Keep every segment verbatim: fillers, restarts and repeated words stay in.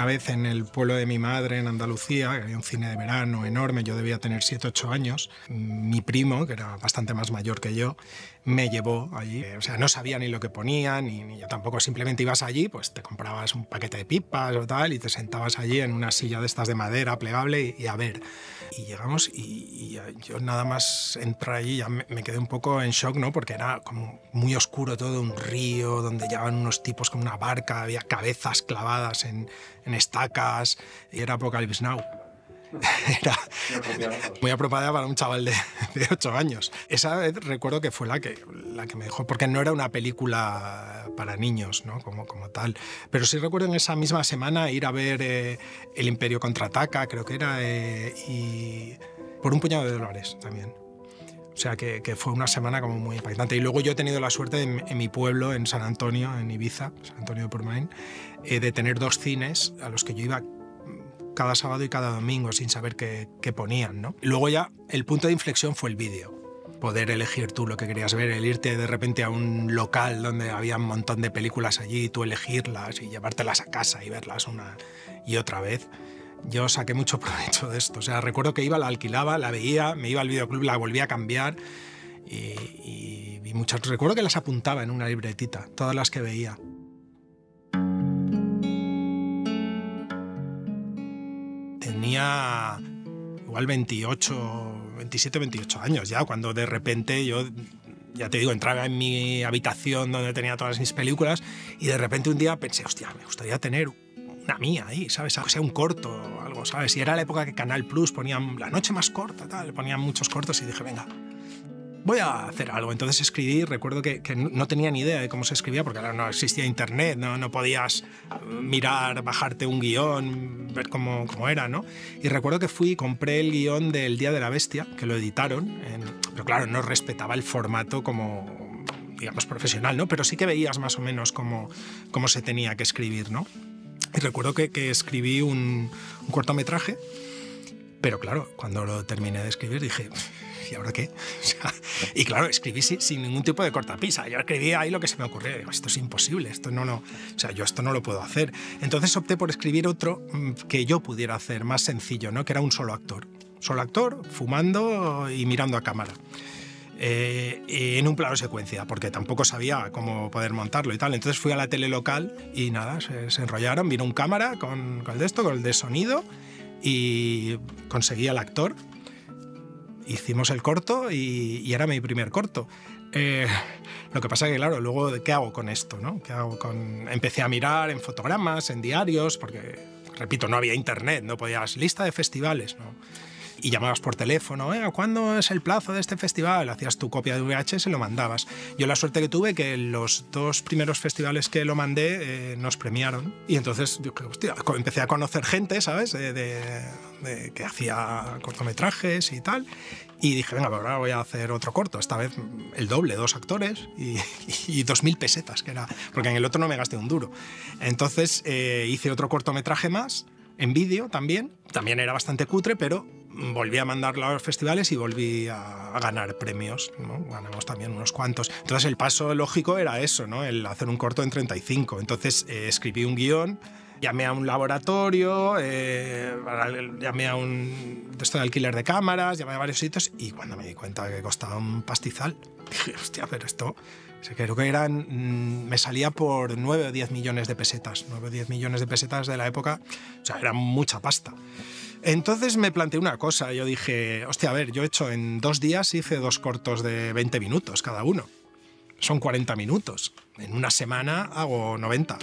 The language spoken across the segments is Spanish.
una vez en el pueblo de mi madre, en Andalucía, que había un cine de verano enorme, yo debía tener siete u ocho años, mi primo, que era bastante más mayor que yo, me llevó allí. O sea, no sabía ni lo que ponía, ni, ni yo tampoco, simplemente ibas allí, pues te comprabas un paquete de pipas o tal, y te sentabas allí en una silla de estas de madera plegable y, y a ver. Y llegamos y, y yo nada más entré allí, ya me, me quedé un poco en shock, ¿no? Porque era como muy oscuro todo, un río donde llevaban unos tipos con una barca, había cabezas clavadas en, en estacas, y era Apocalypse Now. Era muy apropiada para un chaval de, de ocho años. Esa vez recuerdo que fue la que, la que me dejó, porque no era una película para niños, ¿no? como, como tal. Pero sí recuerdo en esa misma semana ir a ver eh, El Imperio Contraataca, creo que era, eh, y por un puñado de dólares también. O sea, que, que fue una semana como muy impactante. Y luego yo he tenido la suerte en, en mi pueblo, en San Antonio, en Ibiza, San Antonio de Portmain, eh, de tener dos cines a los que yo iba cada sábado y cada domingo sin saber qué, qué ponían, ¿no? Luego ya el punto de inflexión fue el vídeo. Poder elegir tú lo que querías ver, el irte de repente a un local donde había un montón de películas allí, tú elegirlas y llevártelas a casa y verlas una y otra vez. Yo saqué mucho provecho de esto. O sea, recuerdo que iba, la alquilaba, la veía, me iba al videoclub, la volvía a cambiar y, y, y muchas... Recuerdo que las apuntaba en una libretita, todas las que veía. Tenía igual veintiocho, veintisiete, veintiocho años ya, cuando de repente yo, ya te digo, entraba en mi habitación donde tenía todas mis películas y de repente un día pensé, hostia, me gustaría tener una mía ahí, ¿sabes? O sea, un corto o algo, ¿sabes? Y era la época que Canal Plus ponían la noche más corta, tal, ponían muchos cortos y dije, venga, voy a hacer algo. Entonces escribí, recuerdo que, que no tenía ni idea de cómo se escribía, porque claro, no existía internet, no, no podías mirar, bajarte un guión, ver cómo, cómo era, ¿no? Y recuerdo que fui y compré el guión del Día de la Bestia, que lo editaron, en, pero claro, no respetaba el formato como, digamos, profesional, ¿no? Pero sí que veías más o menos cómo, cómo se tenía que escribir, ¿no? Y recuerdo que, que escribí un, un cortometraje, pero claro, cuando lo terminé de escribir dije... ¿Y ahora qué? O sea, y claro, escribí sin, sin ningún tipo de cortapisa. Yo escribí ahí lo que se me ocurrió. Digo, esto es imposible, esto no, no, o sea, yo esto no lo puedo hacer. Entonces opté por escribir otro que yo pudiera hacer, más sencillo, ¿no? Que era un solo actor. Solo actor, fumando y mirando a cámara. Eh, en un plano secuencia, porque tampoco sabía cómo poder montarlo y tal. Entonces fui a la tele local y nada, se, se enrollaron. Vino un cámara con, con el de esto, con el de sonido y conseguí al actor. Hicimos el corto y, y era mi primer corto. Eh, lo que pasa es que, claro, luego, ¿qué hago con esto? ¿No? ¿Qué hago con...? Empecé a mirar en fotogramas, en diarios, porque, repito, no había internet, no podías... Lista de festivales, ¿no? Y llamabas por teléfono, ¿eh? ¿Cuándo es el plazo de este festival? Hacías tu copia de V H S y lo mandabas. Yo la suerte que tuve que los dos primeros festivales que lo mandé eh, nos premiaron. Y entonces, yo, hostia, empecé a conocer gente, ¿sabes? De, de, de, que hacía cortometrajes y tal. Y dije, venga, ahora voy a hacer otro corto. Esta vez el doble, dos actores y, y dos mil pesetas, que era... Porque en el otro no me gasté un duro. Entonces eh, hice otro cortometraje más, en vídeo también. También era bastante cutre, pero... volví a mandarlo a los festivales y volví a, a ganar premios, ¿no? Ganamos también unos cuantos. Entonces el paso lógico era eso, ¿no? El hacer un corto en treinta y cinco. Entonces eh, escribí un guión, llamé a un laboratorio, eh, llamé a un texto de alquiler de cámaras, llamé a varios sitios y cuando me di cuenta que costaba un pastizal, dije, hostia, pero esto... Creo que eran, me salía por nueve o diez millones de pesetas. nueve o diez millones de pesetas de la época, o sea, era mucha pasta. Entonces me planteé una cosa, yo dije, hostia, a ver, yo he hecho en dos días, hice dos cortos de veinte minutos cada uno. Son cuarenta minutos. En una semana hago noventa.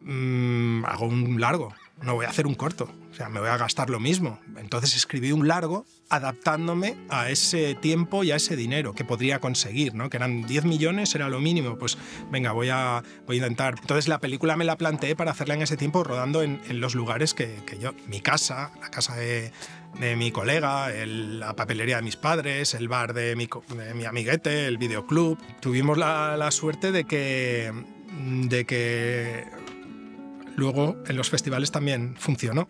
Mm, hago un largo, no voy a hacer un corto, o sea, me voy a gastar lo mismo. Entonces escribí un largo adaptándome a ese tiempo y a ese dinero que podría conseguir, ¿no? Que eran diez millones, era lo mínimo, pues venga, voy a, voy a intentar. Entonces la película me la planteé para hacerla en ese tiempo rodando en, en los lugares que, que yo, mi casa, la casa de, de mi colega, el, la papelería de mis padres, el bar de mi, de mi amiguete, el videoclub. Tuvimos la, la suerte de que, de que luego en los festivales también funcionó.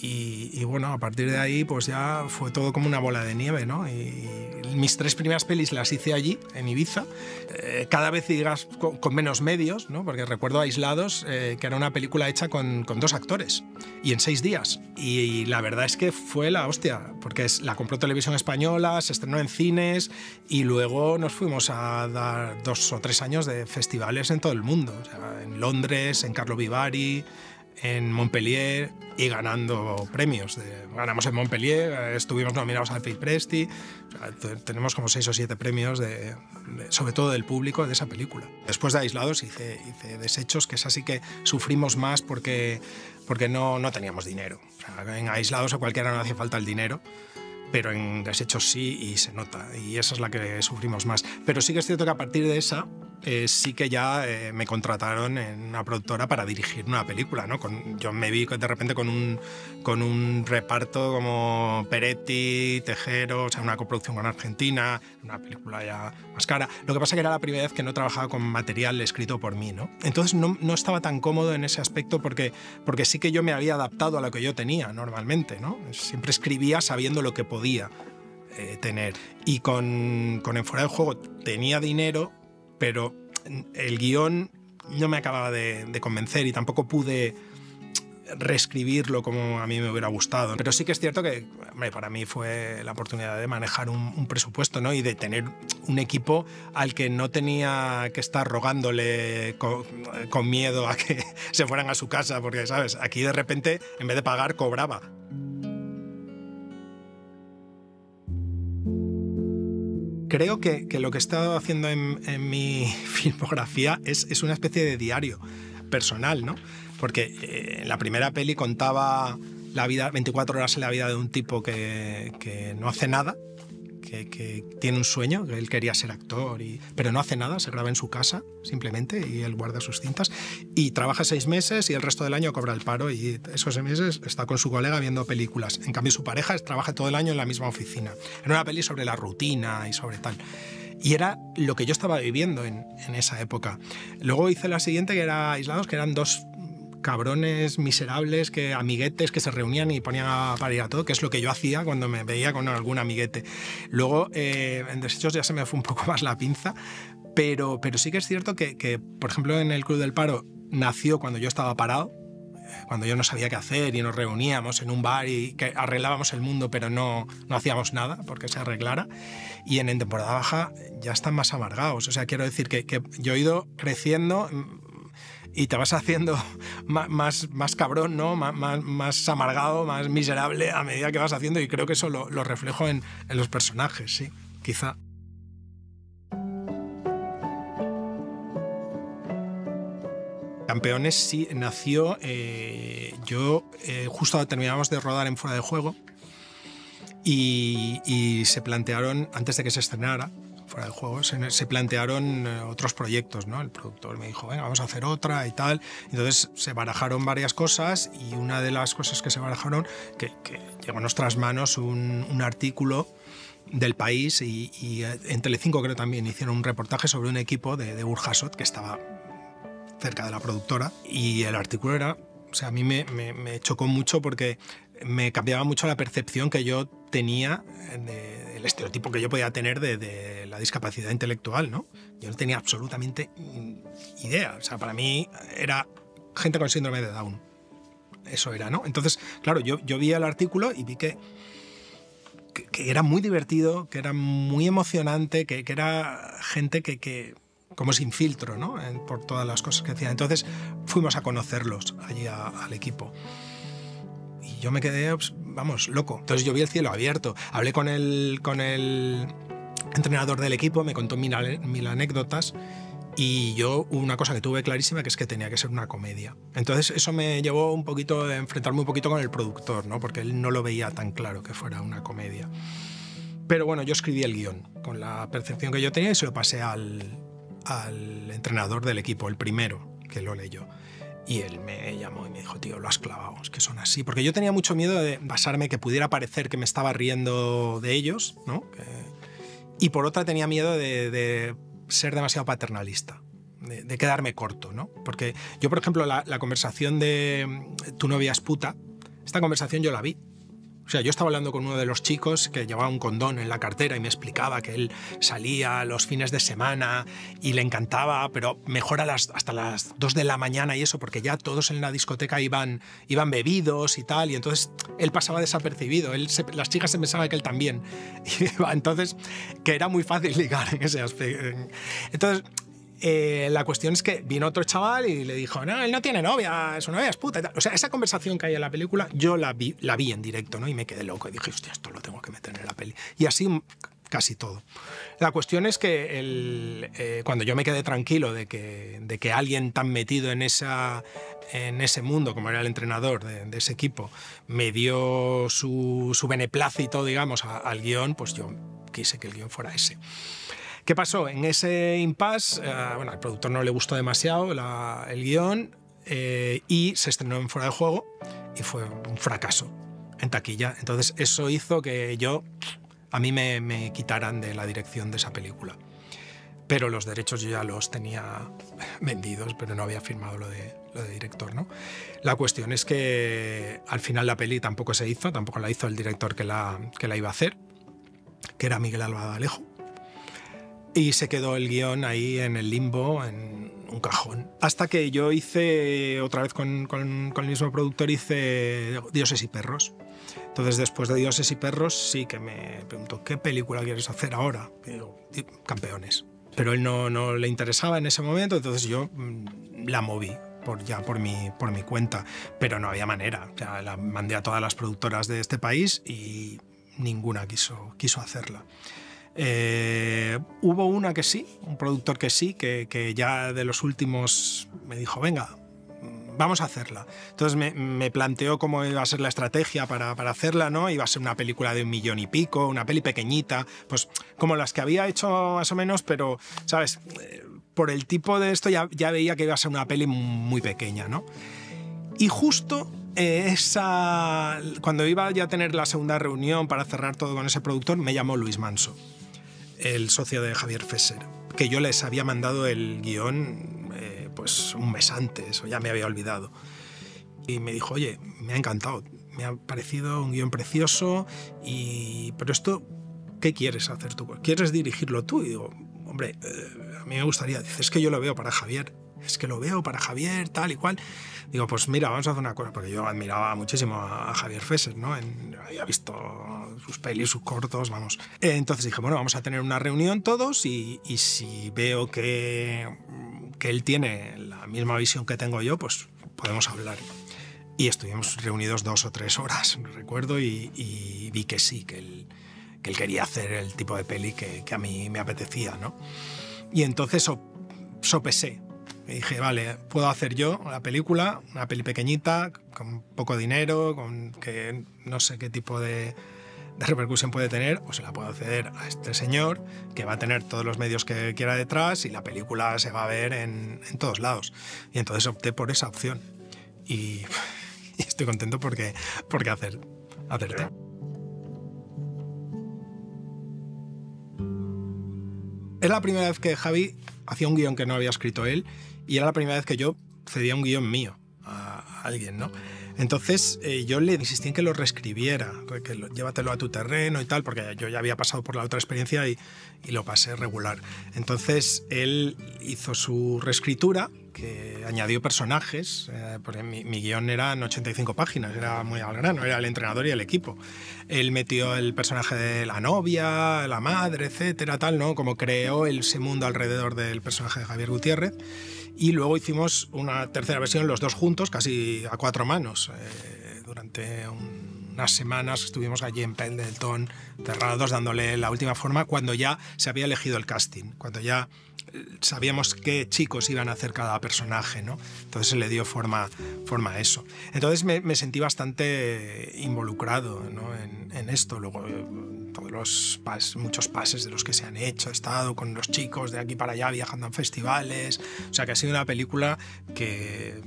Y, y bueno, a partir de ahí pues ya fue todo como una bola de nieve, ¿no? Y mis tres primeras pelis las hice allí, en Ibiza, eh, cada vez digas con, con menos medios, ¿no? Porque recuerdo Aislados, eh, que era una película hecha con, con dos actores y en seis días. Y, y la verdad es que fue la hostia, porque es, la compró Televisión Española, se estrenó en cines y luego nos fuimos a dar dos o tres años de festivales en todo el mundo, o sea, en Londres, en Carlo Vivari, en Montpellier, y ganando premios. Ganamos en Montpellier, estuvimos nominados al FIPRESCI, o sea, tenemos como seis o siete premios, de, de, sobre todo del público, de esa película. Después de Aislados hice, hice Desechos, que es así que sufrimos más porque, porque no, no teníamos dinero. O sea, en Aislados a cualquiera no hace falta el dinero, pero en Desechos sí, y se nota, y esa es la que sufrimos más. Pero sí que es cierto que a partir de esa eh, sí que ya eh, me contrataron en una productora para dirigir una película, ¿no? Con, yo me vi de repente con un, con un reparto como Peretti, Tejero, o sea, una coproducción con Argentina, una película ya más cara. Lo que pasa que era la primera vez que no trabajaba con material escrito por mí, ¿no? Entonces no, no estaba tan cómodo en ese aspecto porque, porque sí que yo me había adaptado a lo que yo tenía normalmente, ¿no? Siempre escribía sabiendo lo que podía Podía, eh, tener. Y con, con el Fuera del Juego tenía dinero, pero el guión no me acababa de, de convencer y tampoco pude reescribirlo como a mí me hubiera gustado. Pero sí que es cierto que, hombre, para mí fue la oportunidad de manejar un, un presupuesto, ¿no? Y de tener un equipo al que no tenía que estar rogándole con, con miedo a que se fueran a su casa, porque, ¿sabes? Aquí de repente, en vez de pagar, cobraba. Creo que, que lo que he estado haciendo en, en mi filmografía es, es una especie de diario personal, ¿no? Porque eh, en la primera peli contaba la vida, veinticuatro horas en la vida de un tipo que, que no hace nada, que, que tiene un sueño, que él quería ser actor, y, pero no hace nada, se graba en su casa simplemente y él guarda sus cintas y trabaja seis meses y el resto del año cobra el paro y esos seis meses está con su colega viendo películas. En cambio su pareja trabaja todo el año en la misma oficina. Era una peli sobre la rutina y sobre tal. Y era lo que yo estaba viviendo en, en esa época. Luego hice la siguiente, que era Aislados, que eran dos cabrones miserables, que amiguetes que se reunían y ponían a parir a todo, que es lo que yo hacía cuando me veía con algún amiguete. Luego, eh, en Desechos ya se me fue un poco más la pinza, pero, pero sí que es cierto que, que, por ejemplo, en el Club del Paro nació cuando yo estaba parado, cuando yo no sabía qué hacer y nos reuníamos en un bar y que arreglábamos el mundo, pero no, no hacíamos nada porque se arreglara. Y en, en temporada baja ya están más amargados. O sea, quiero decir que, que yo he ido creciendo y te vas haciendo más, más, más cabrón, ¿no? Más, más, más amargado, más miserable a medida que vas haciendo, y creo que eso lo, lo reflejo en, en los personajes, sí, quizá. Campeones sí nació, eh, yo eh, justo terminábamos de rodar en Fuera del Juego y, y se plantearon, antes de que se estrenara Fuera del Juego, se, se plantearon otros proyectos, ¿no? El productor me dijo, venga, vamos a hacer otra y tal. Entonces se barajaron varias cosas y una de las cosas que se barajaron, que, que llegó a nuestras manos un, un artículo del País y, y en Telecinco creo también hicieron un reportaje sobre un equipo de, de Burjasot que estaba cerca de la productora, y el artículo era, o sea, a mí me, me, me chocó mucho porque me cambiaba mucho la percepción que yo tenía, de, el estereotipo que yo podía tener de, de la discapacidad intelectual, ¿no? Yo no tenía absolutamente idea, o sea, para mí era gente con síndrome de Down, eso era, ¿no? Entonces, claro, yo, yo vi el artículo y vi que, que, que era muy divertido, que era muy emocionante, que, que era gente que... que como sin filtro, ¿no? Por todas las cosas que hacían. Entonces fuimos a conocerlos allí a, al equipo. Y yo me quedé, pues, vamos, loco. Entonces yo vi el cielo abierto. Hablé con el, con el entrenador del equipo, me contó mil, mil anécdotas y yo una cosa que tuve clarísima que es que tenía que ser una comedia. Entonces eso me llevó un poquito a enfrentarme un poquito con el productor, ¿no? Porque él no lo veía tan claro que fuera una comedia. Pero bueno, yo escribí el guión con la percepción que yo tenía y se lo pasé al... al entrenador del equipo, el primero que lo leyó, y él me llamó y me dijo, tío, lo has clavado, es que son así, porque yo tenía mucho miedo de basarme, que pudiera parecer que me estaba riendo de ellos, ¿no? Que... y por otra tenía miedo de, de ser demasiado paternalista, de, de quedarme corto, ¿no? Porque yo, por ejemplo, la, la conversación de tu novia es puta, Esta conversación yo la vi. O sea, yo estaba hablando con uno de los chicos que llevaba un condón en la cartera y me explicaba que él salía los fines de semana y le encantaba, pero mejor a las, hasta las dos de la mañana y eso, porque ya todos en la discoteca iban, iban bebidos y tal, y entonces él pasaba desapercibido, él se, las chicas se pensaban que él también. Y, entonces, que era muy fácil ligar en ese aspecto. Entonces, eh, la cuestión es que vino otro chaval y le dijo, no, él no tiene novia, su novia es puta y tal. O sea, esa conversación que hay en la película, yo la vi, la vi en directo, ¿no? Y me quedé loco y dije, hostia, esto lo tengo que meter en la peli. Y así casi todo. La cuestión es que el, eh, cuando yo me quedé tranquilo de que, de que alguien tan metido en, esa, en ese mundo, como era el entrenador de, de ese equipo, me dio su, su beneplácito, digamos, a, al guión, pues yo quise que el guión fuera ese. ¿Qué pasó? En ese impasse, eh, bueno, al productor no le gustó demasiado la, el guión eh, y se estrenó en Fuera de Juego y fue un fracaso en taquilla. Entonces eso hizo que yo, a mí me, me quitaran de la dirección de esa película. Pero los derechos yo ya los tenía vendidos, pero no había firmado lo de, lo de director, ¿no? La cuestión es que al final la peli tampoco se hizo, tampoco la hizo el director que la, que la iba a hacer, que era Miguel Albadalejo. Y se quedó el guión ahí en el limbo, en un cajón. Hasta que yo hice, otra vez con, con, con el mismo productor, hice Dioses y Perros. Entonces, después de Dioses y Perros, sí que me preguntó, ¿qué película quieres hacer ahora? Y digo, Campeones. Pero él no, no le interesaba en ese momento, entonces yo la moví. Por, ya por mi, por mi cuenta, pero no había manera. O sea, la mandé a todas las productoras de este país y ninguna quiso, quiso hacerla. Eh, hubo una que sí, un productor que sí, que, que ya de los últimos me dijo, venga, vamos a hacerla. Entonces me, me planteó cómo iba a ser la estrategia para, para hacerla, ¿no? Iba a ser una película de un millón y pico, una peli pequeñita, pues como las que había hecho más o menos, pero, ¿sabes? Por el tipo de esto ya, ya veía que iba a ser una peli muy pequeña, ¿no? Y justo eh, esa, cuando iba ya a tener la segunda reunión para cerrar todo con ese productor, me llamó Luis Manso, el socio de Javier Fesser, que yo les había mandado el guión eh, pues un mes antes, o ya me había olvidado. Y me dijo, oye, me ha encantado, me ha parecido un guión precioso, y... pero esto, ¿qué quieres hacer tú? ¿Quieres dirigirlo tú? Y digo, hombre, eh, a mí me gustaría. Dice, es que yo lo veo para Javier, es que lo veo para Javier, tal y cual. Digo, pues mira, vamos a hacer una cosa, porque yo admiraba muchísimo a Javier Fesser, ¿no? En, había visto sus pelis, sus cortos, vamos. Entonces dije, bueno, vamos a tener una reunión todos y, y si veo que, que él tiene la misma visión que tengo yo, pues podemos hablar. Y estuvimos reunidos dos o tres horas, recuerdo, y, y vi que sí, que él, que él quería hacer el tipo de peli que, que a mí me apetecía, ¿no? Y entonces so, sopesé. Y dije, vale, puedo hacer yo la película, una peli pequeñita, con poco dinero, con que no sé qué tipo de, de repercusión puede tener, o se la puedo ceder a este señor, que va a tener todos los medios que quiera detrás y la película se va a ver en, en todos lados. Y entonces opté por esa opción. Y, y estoy contento porque, porque hacer, acerté. Es la primera vez que Javi hacía un guión que no había escrito él y era la primera vez que yo cedía un guión mío a alguien, ¿no? Entonces eh, yo le insistí en que lo reescribiera, que lo, llévatelo a tu terreno y tal, porque yo ya había pasado por la otra experiencia y, y lo pasé regular. Entonces él hizo su reescritura, que añadió personajes, eh, porque mi, mi guión eran ochenta y cinco páginas, era muy al grano, era el entrenador y el equipo. Él metió el personaje de la novia, la madre, etcétera, tal, ¿no? Como creó ese mundo alrededor del personaje de Javier Gutiérrez. Y luego hicimos una tercera versión, los dos juntos, casi a cuatro manos. Eh, durante un, unas semanas estuvimos allí en Pendleton, cerrados, dándole la última forma, cuando ya se había elegido el casting, cuando ya sabíamos qué chicos iban a hacer cada personaje, ¿no? Entonces se le dio forma, forma a eso. Entonces me, me sentí bastante involucrado, ¿no? en, en esto. Luego todos los pas, muchos pases de los que se han hecho, he estado con los chicos de aquí para allá viajando en festivales, o sea que ha sido una película que,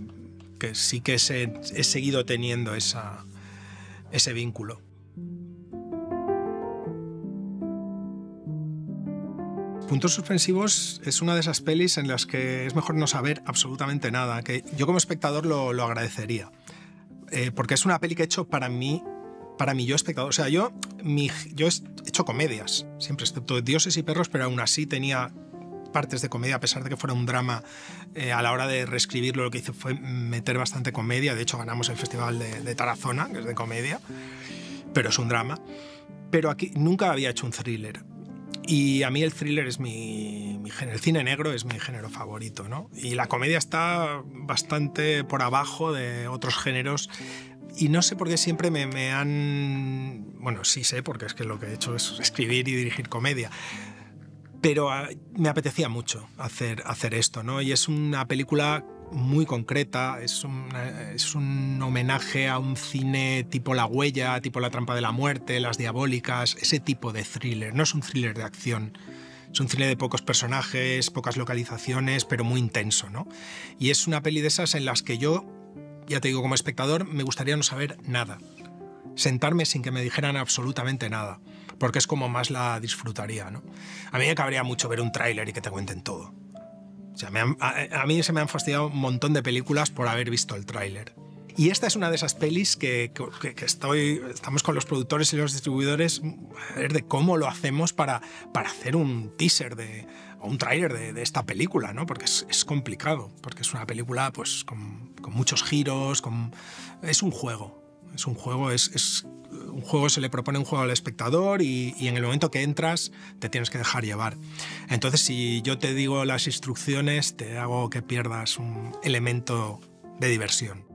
que sí que se, he seguido teniendo esa, ese vínculo. Puntos Suspensivos es una de esas pelis en las que es mejor no saber absolutamente nada, que yo como espectador lo, lo agradecería. eh, porque es una peli que he hecho para mí, para mí yo espectador. O sea, yo, mi, yo he hecho comedias, siempre, excepto Dioses y Perros, pero aún así tenía partes de comedia, a pesar de que fuera un drama. Eh, a la hora de reescribirlo, lo que hice fue meter bastante comedia. De hecho, ganamos el festival de, de Tarazona, que es de comedia, pero es un drama. Pero aquí nunca había hecho un thriller. Y a mí el thriller es mi, mi género. El cine negro es mi género favorito, ¿no? Y la comedia está bastante por abajo de otros géneros. Y no sé por qué siempre me, me han... Bueno, sí sé, porque es que lo que he hecho es escribir y dirigir comedia. Pero a, me apetecía mucho hacer, hacer esto, ¿no? Y es una película muy concreta, es, una, es un homenaje a un cine tipo La Huella, tipo La Trampa de la Muerte, Las Diabólicas, ese tipo de thriller. No es un thriller de acción, es un cine de pocos personajes, pocas localizaciones, pero muy intenso, ¿no? Y es una peli de esas en las que yo, ya te digo, como espectador, me gustaría no saber nada, sentarme sin que me dijeran absolutamente nada, porque es como más la disfrutaría, ¿no? A mí me cabría mucho ver un tráiler y que te cuenten todo. O sea, me han, a, a mí se me han fastidiado un montón de películas por haber visto el tráiler. Y esta es una de esas pelis que, que, que estoy, estamos con los productores y los distribuidores a ver de cómo lo hacemos para, para hacer un teaser de, o un tráiler de, de esta película, ¿no? Porque es, es complicado, porque es una película pues, con, con muchos giros, con, es un juego. Es un juego, es, es, un juego se le propone un juego al espectador y, y en el momento que entras te tienes que dejar llevar. Entonces, si yo te digo las instrucciones, te hago que pierdas un elemento de diversión.